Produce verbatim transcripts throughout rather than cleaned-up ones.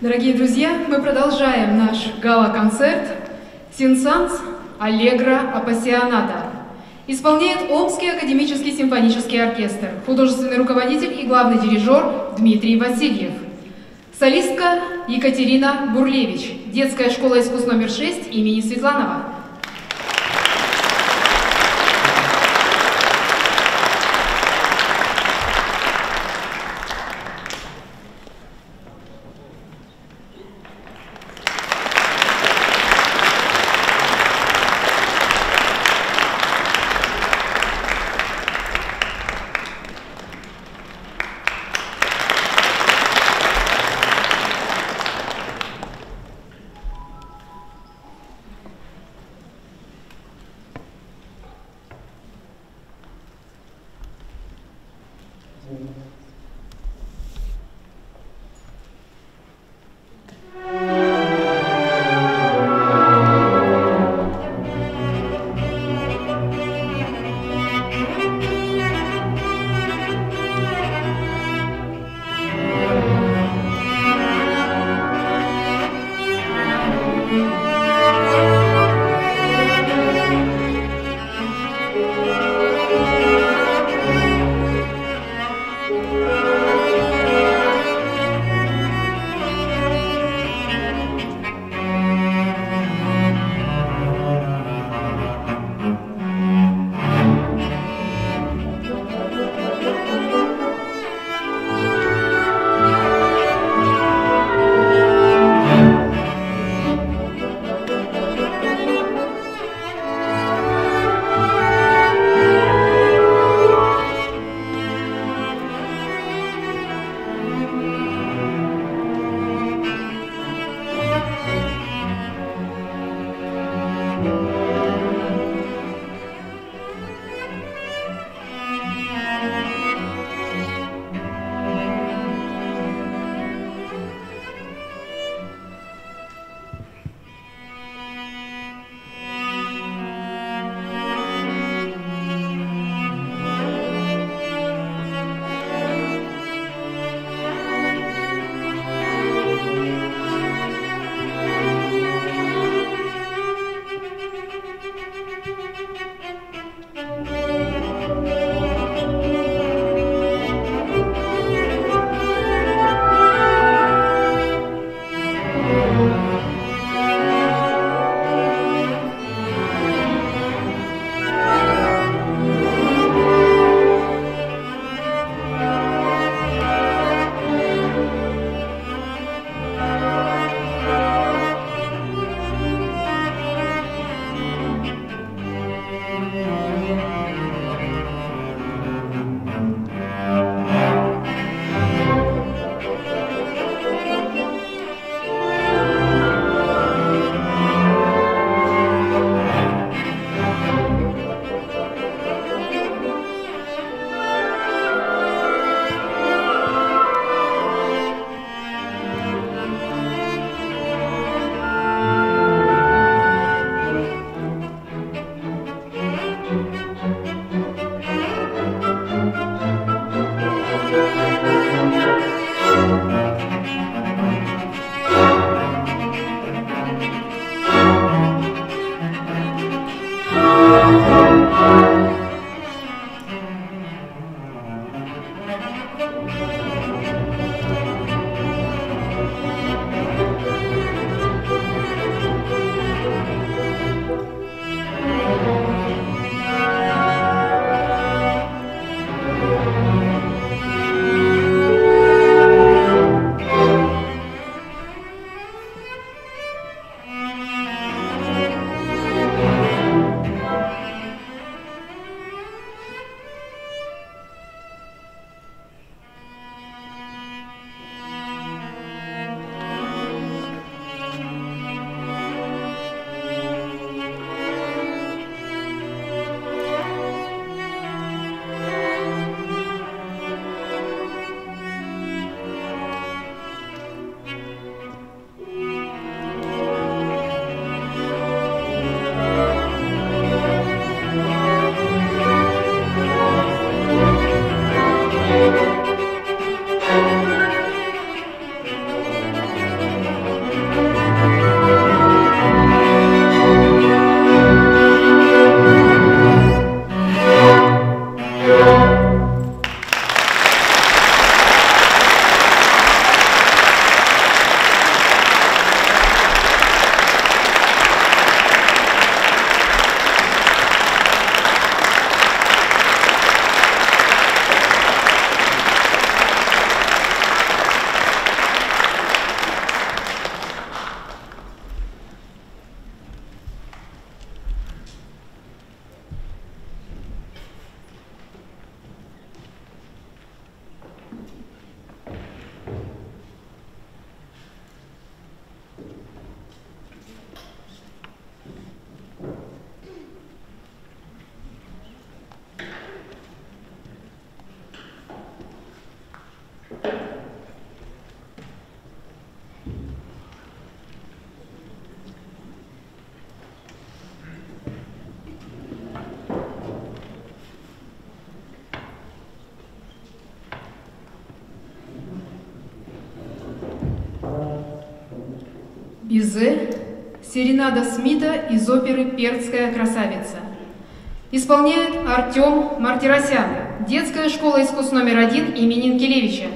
Дорогие друзья, мы продолжаем наш гала-концерт «Сенсанс Аллегро Апассионата». Исполняет Омский Академический Симфонический Оркестр, художественный руководитель и главный дирижер Дмитрий Васильев. Солистка Екатерина Бурлевич, детская школа искусств номер шесть имени Светланова. Бизе, серенада Смита из оперы «Персидская красавица». Исполняет Артем Мартиросян, детская школа искусств номер один имени Янкелевича.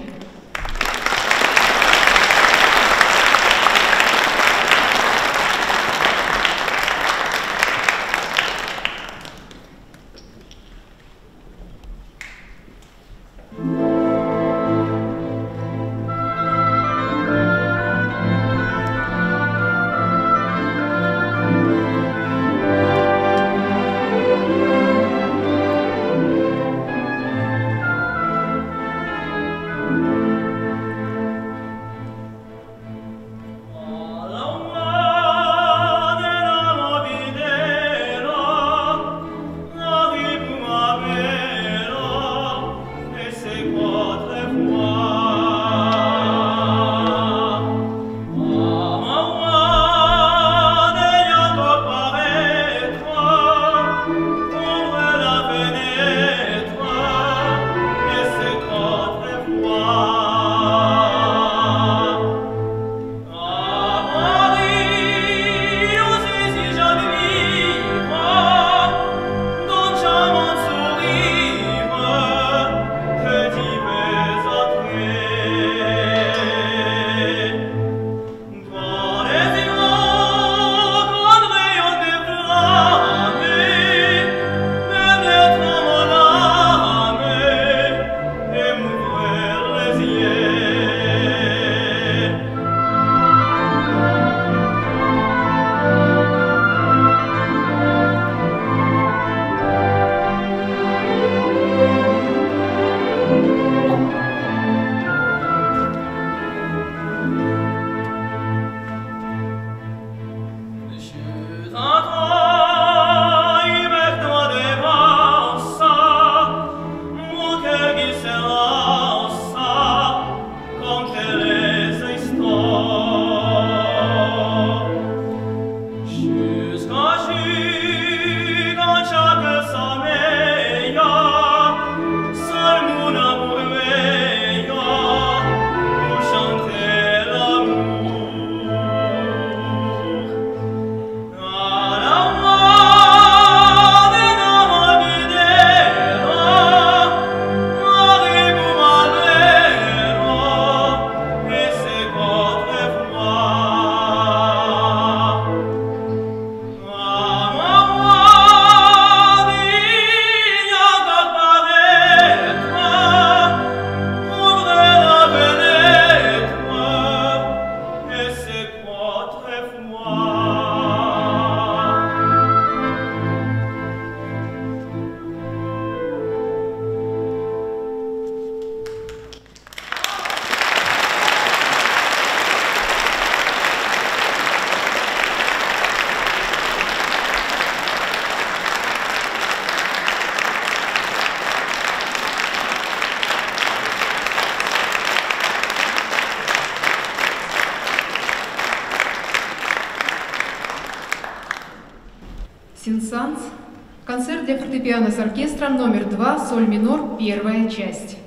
С оркестром номер два, соль минор, первая часть.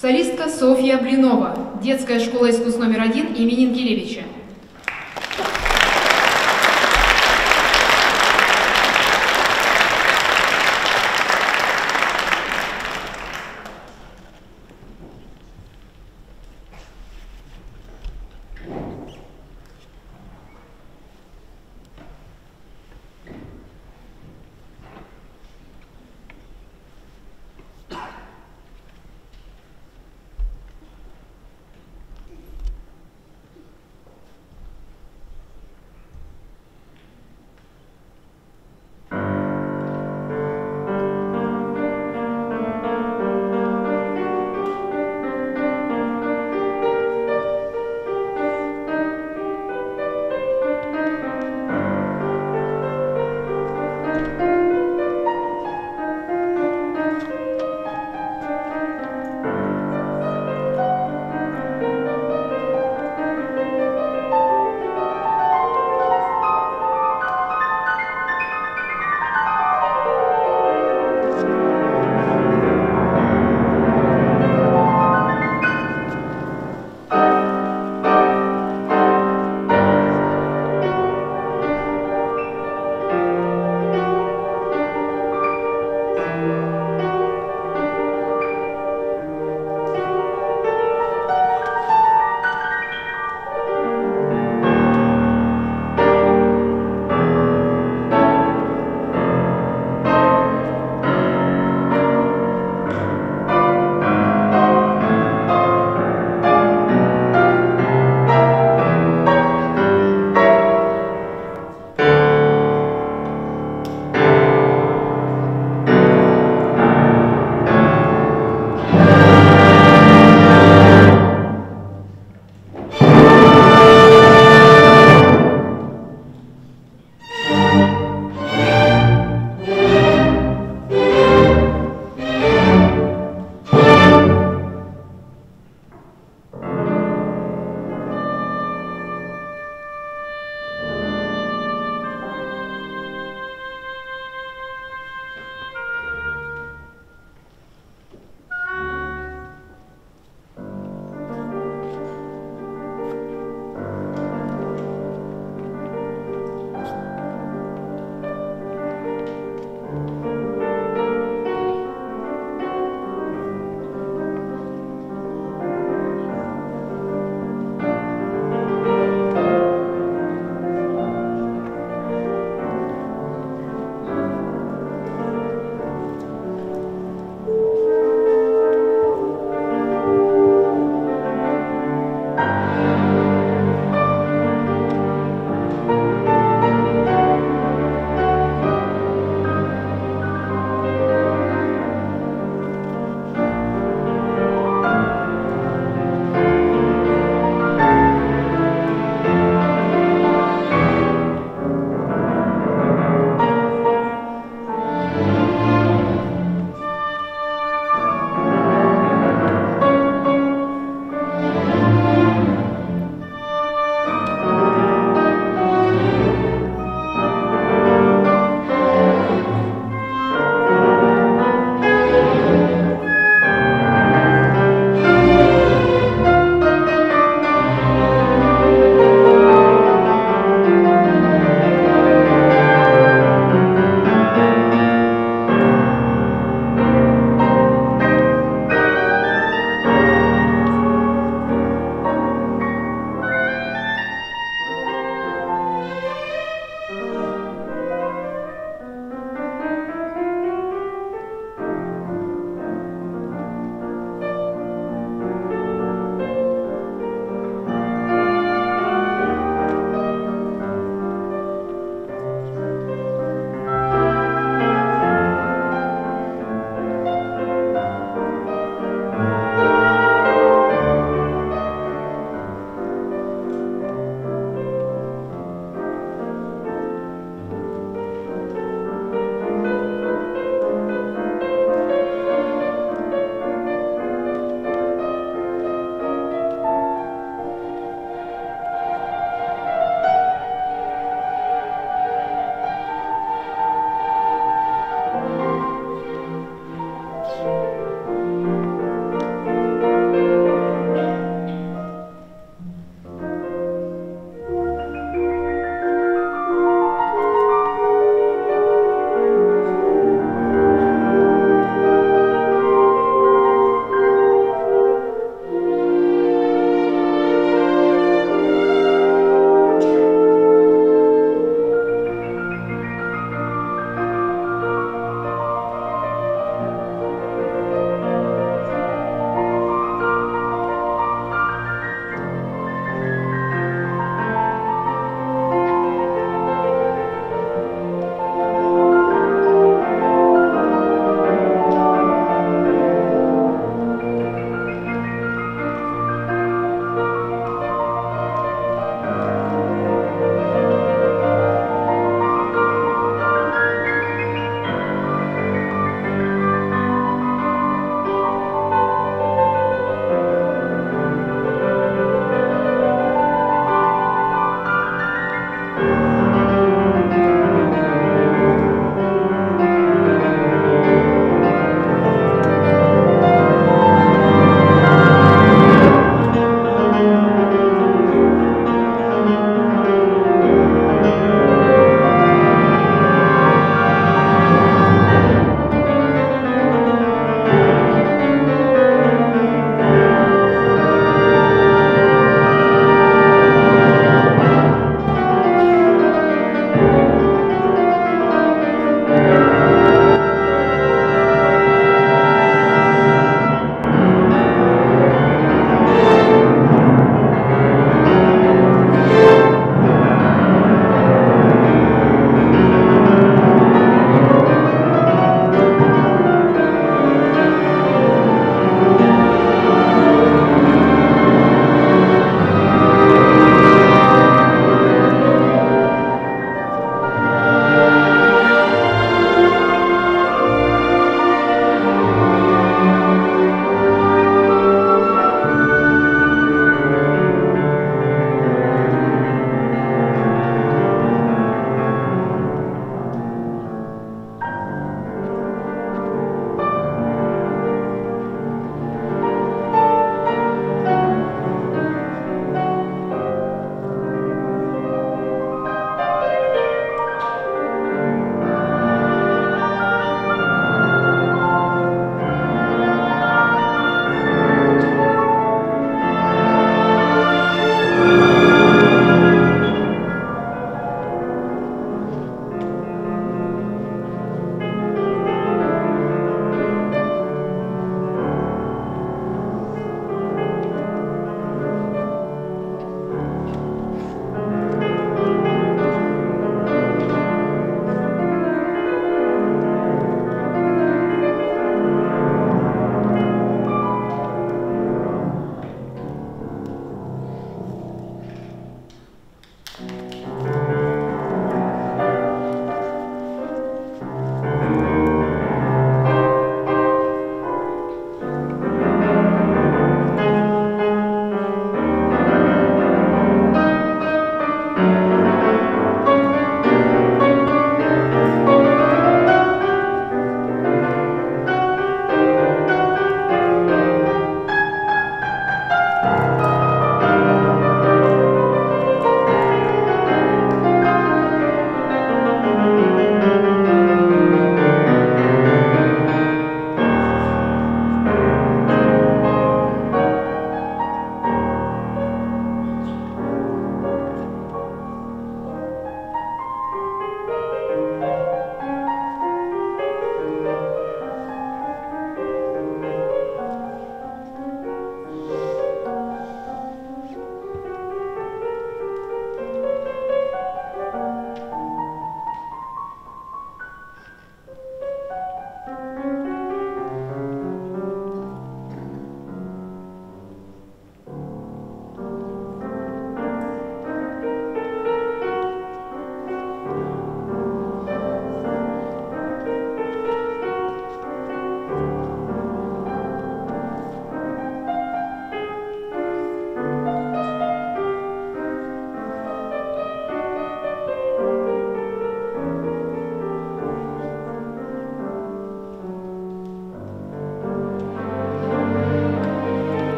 Солистка Софья Блинова, детская школа искусств номер один имени Янкелевича.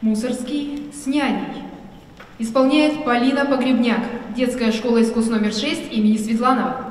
Мусорский с няней. Исполняет Полина Погребняк, детская школа искусств номер шесть имени Светланова.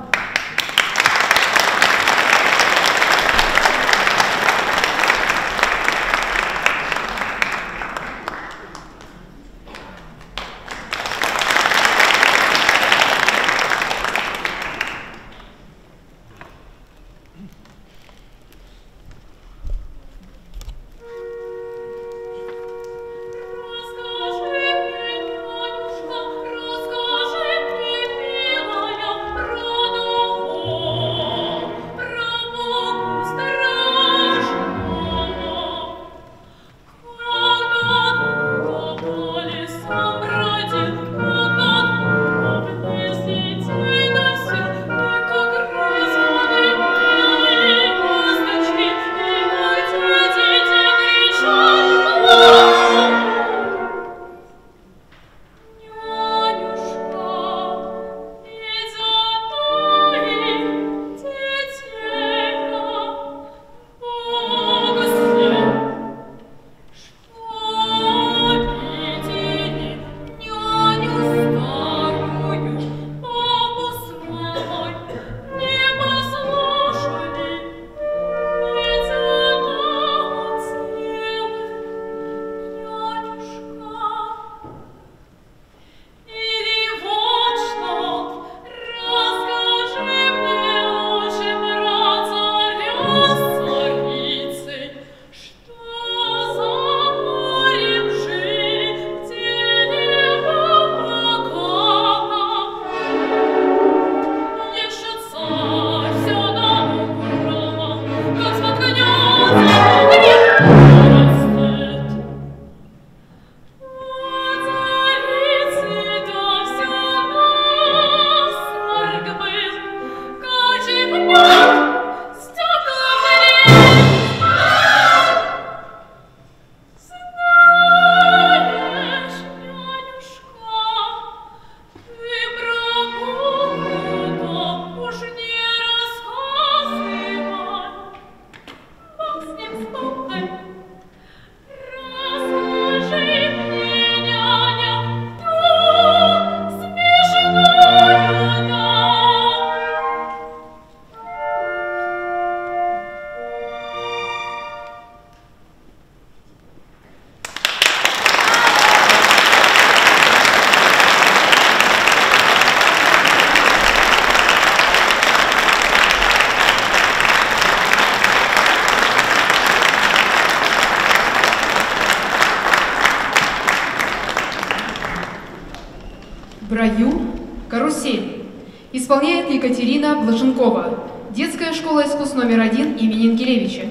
Исполняет Екатерина Блошенкова, детская школа искусств номер один имени Янкелевича.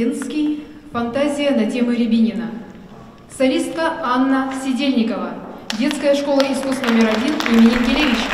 Ильинский, «Фантазия на темы Рябинина». Солистка Анна Сидельникова, детская школа искусств номер один имени Янкелевича.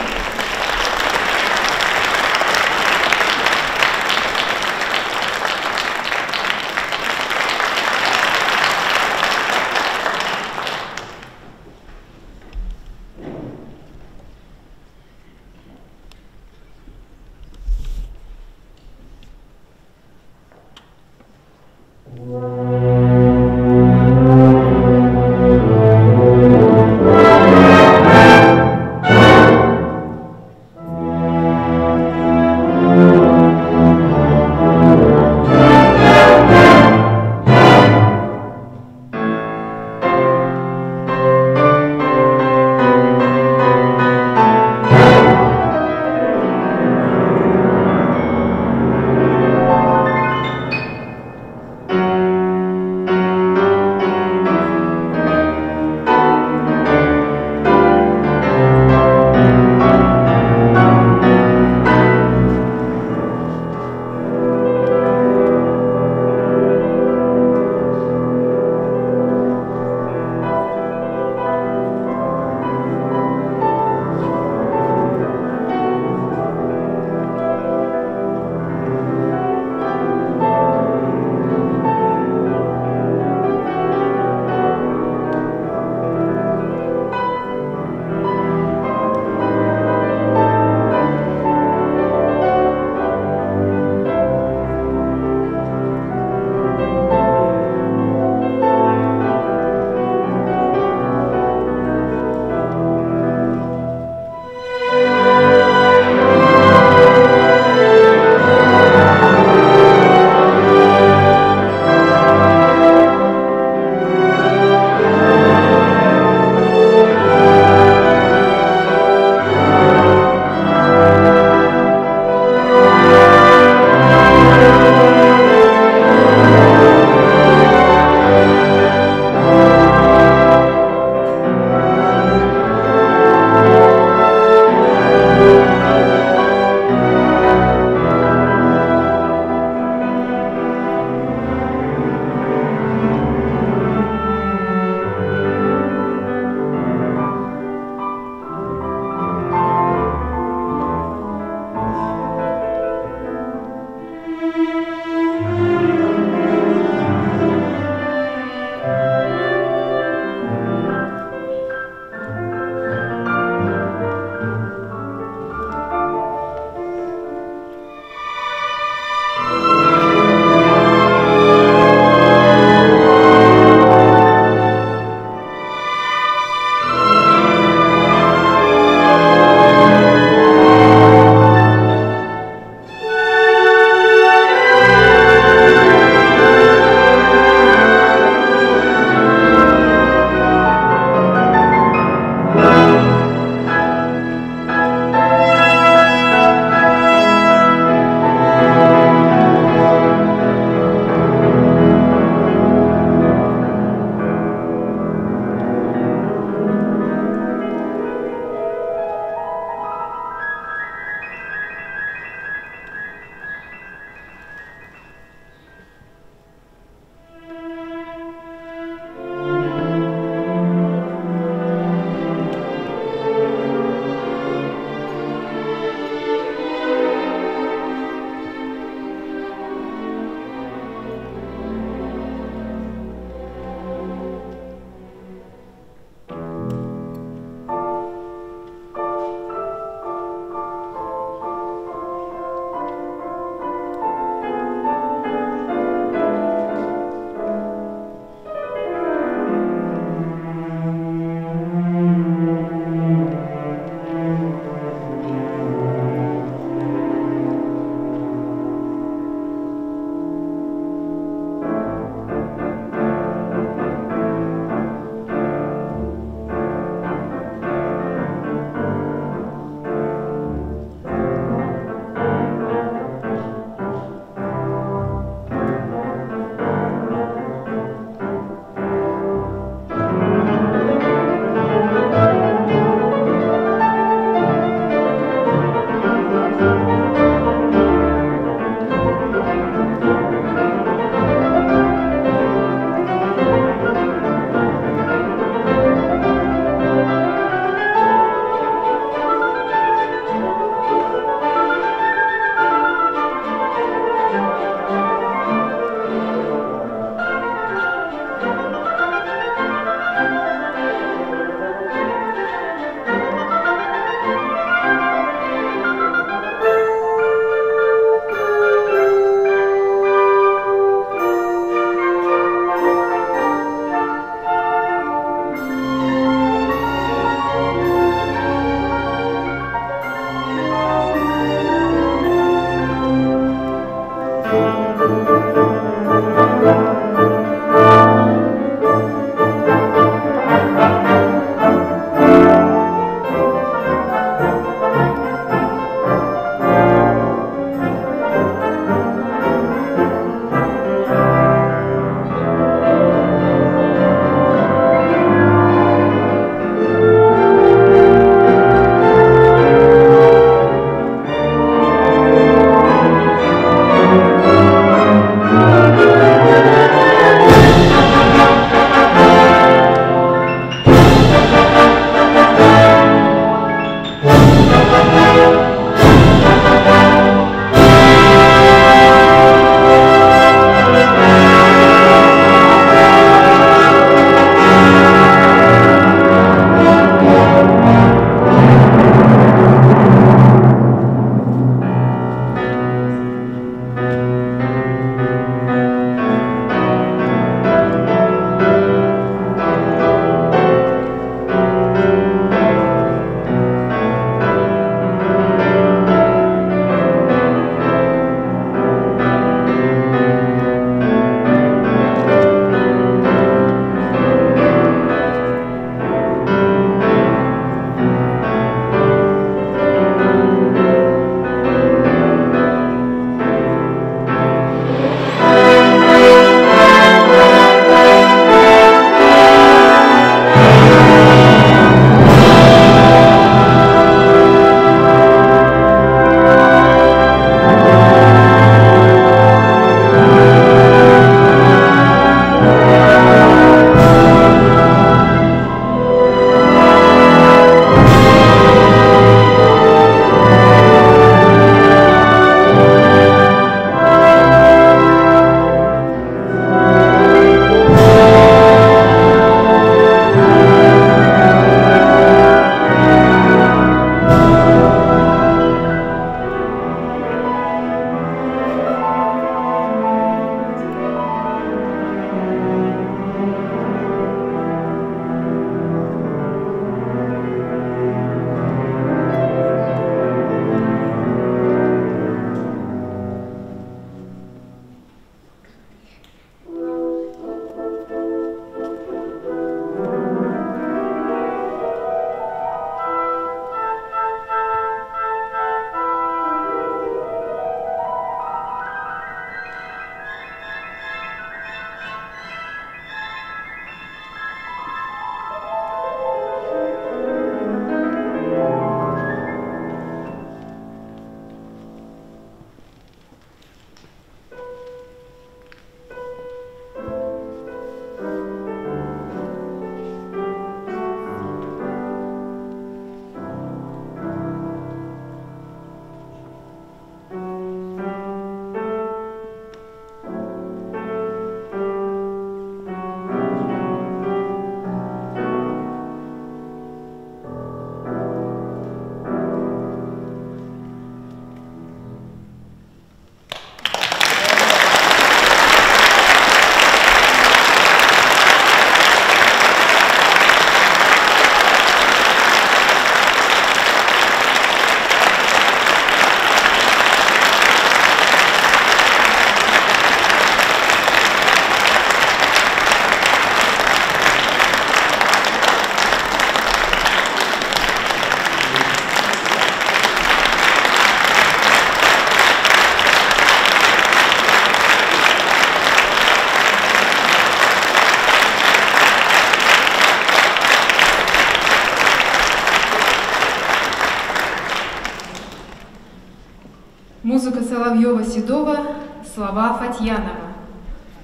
Музыка Соловьева, Седова, слова Фатьянова.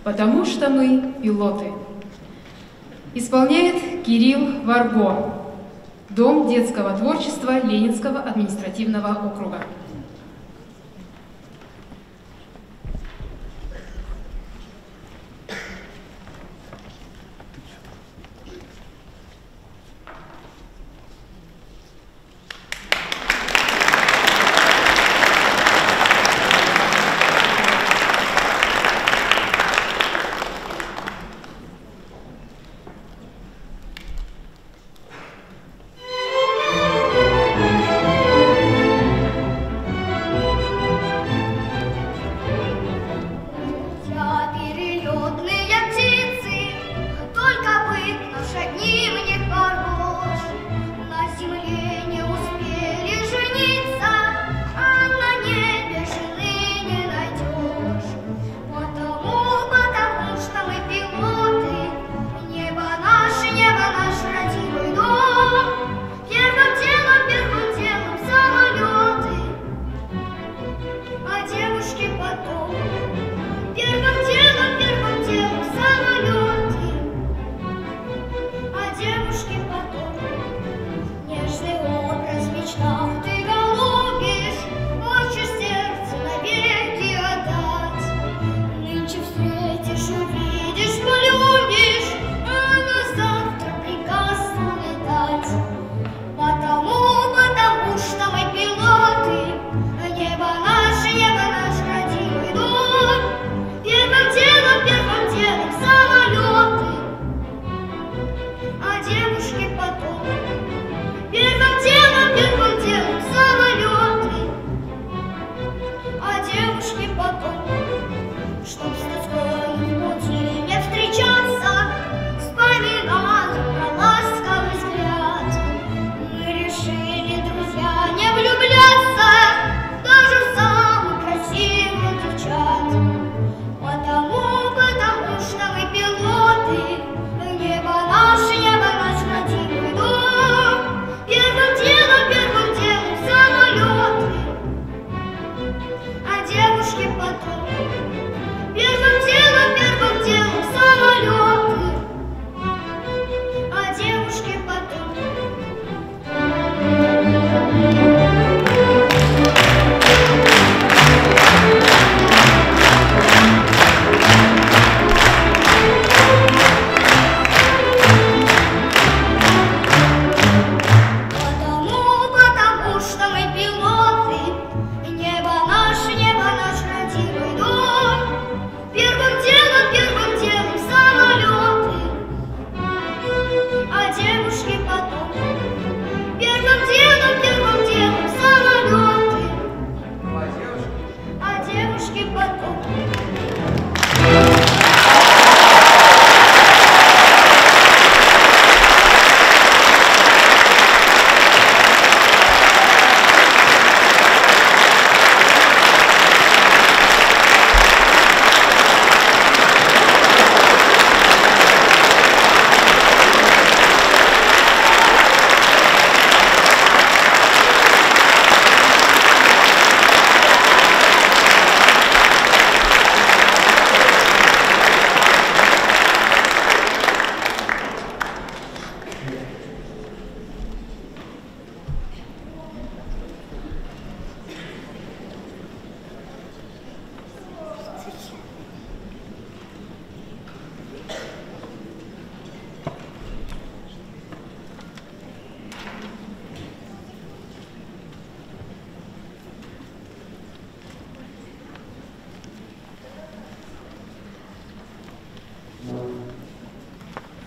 Потому что мы пилоты. Исполняет Кирилл Варго. Дом детского творчества Ленинского административного округа.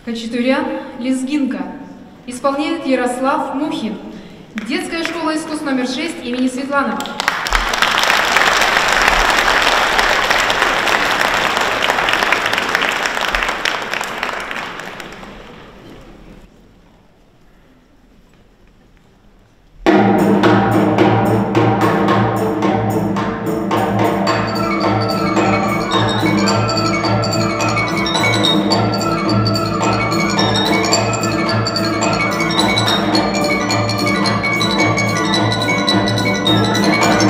Хачатурян Лезгинка. Исполняет Ярослав Мухин. Детская школа искусств номер шесть имени Светланова. Thank you.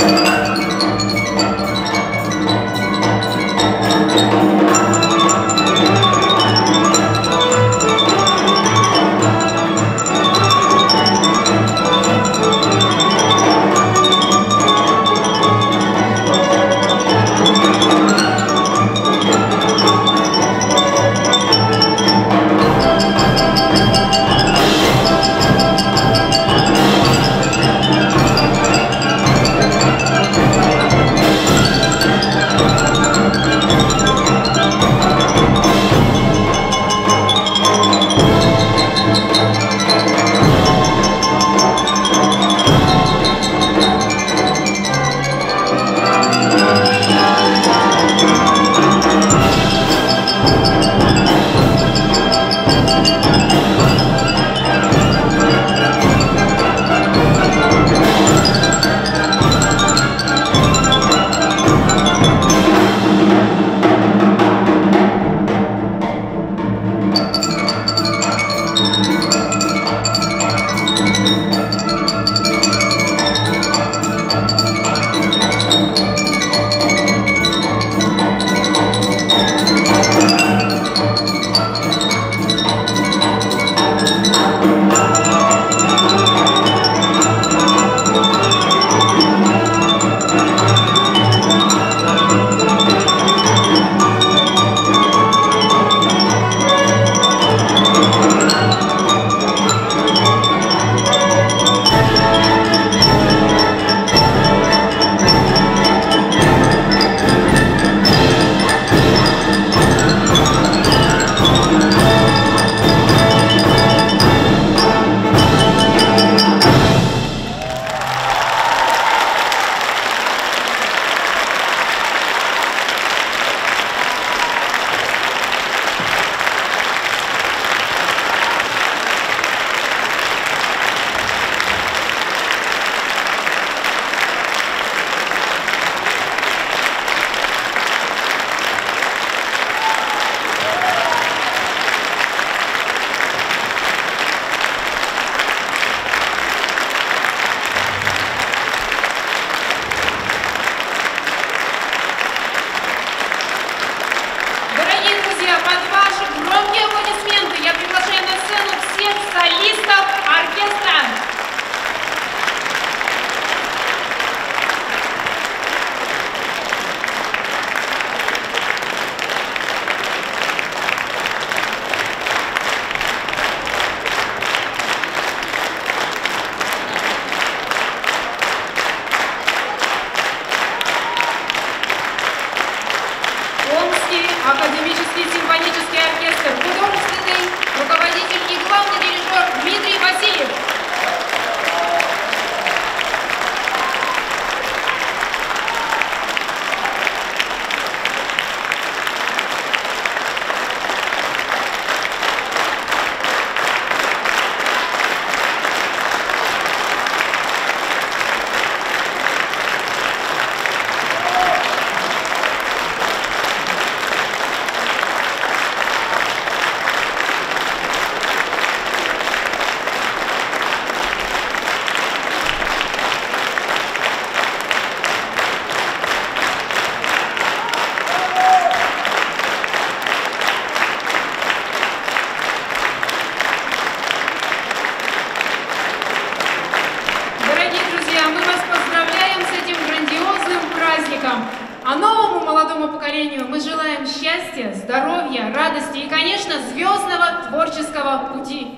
А новому молодому поколению мы желаем счастья, здоровья, радости и, конечно, звездного творческого пути.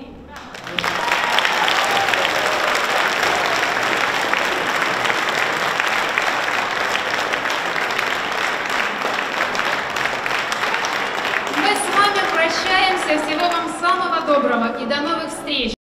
Мы с вами прощаемся. Всего вам самого доброго и до новых встреч.